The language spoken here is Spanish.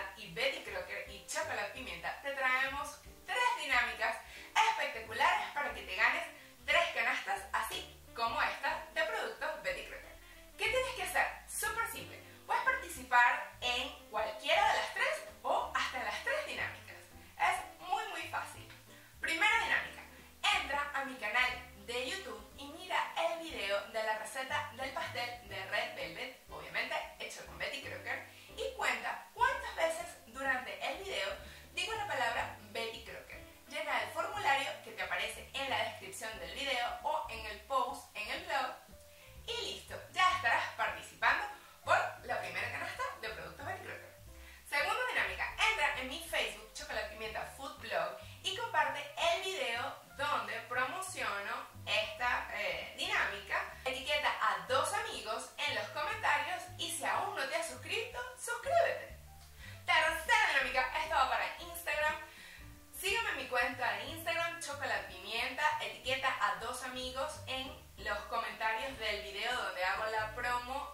Canal y Betty Crocker y Chokolat Pimienta te traemos 3 dinámicas espectaculares para que te ganes 3 canastas así como esta de productos Betty Crocker. ¿Qué tienes que hacer? Súper simple, puedes participar en cualquiera de las 3 o hasta en las 3 dinámicas. Es muy fácil. Primera dinámica, entra a mi canal de YouTube y mira el video de la receta del pastel de Red Velvet, obviamente hecho con Betty Crocker, y cuenta cuántas veces durante el video digo la palabra Betty Crocker. Llena el formulario que te aparece en la descripción del video o en el post en el blog y listo, ya estarás participando por la primera canasta de productos Betty Crocker. Segunda dinámica, entra en mi Facebook Chokolat Pimienta Food Blog y comparte el video donde promociono esta dinámica. Etiqueta a 2 amigos en los comentarios y si aún no te has suscrito, suscríbete. Tercera dinámica, esta va para Instagram. Sígueme en mi cuenta de Instagram, Chokolat Pimienta, etiqueta a 2 amigos en los comentarios del video donde hago la promo